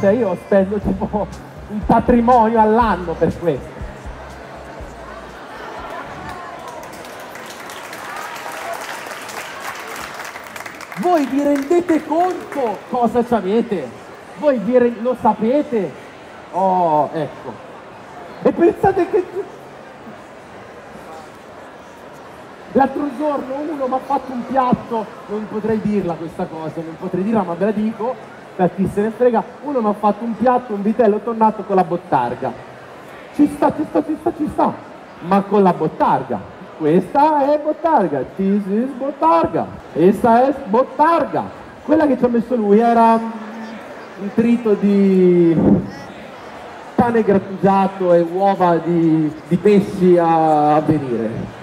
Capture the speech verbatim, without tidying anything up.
cioè io spendo tipo un patrimonio all'anno per questo. Voi vi rendete conto cosa avete? Voi vi lo sapete? Oh, ecco. E pensate che... L'altro giorno uno mi ha fatto un piatto, non potrei dirla questa cosa, non potrei dirla, ma ve la dico, per chi se ne frega, uno mi ha fatto un piatto, un vitello tonnato con la bottarga. Ci sta, ci sta, ci sta, ci sta, ma con la bottarga. Questa è bottarga, this is bottarga, questa è bottarga. Quella che ci ha messo lui era un trito di... pane grattugiato e uova di, di pesci a venire.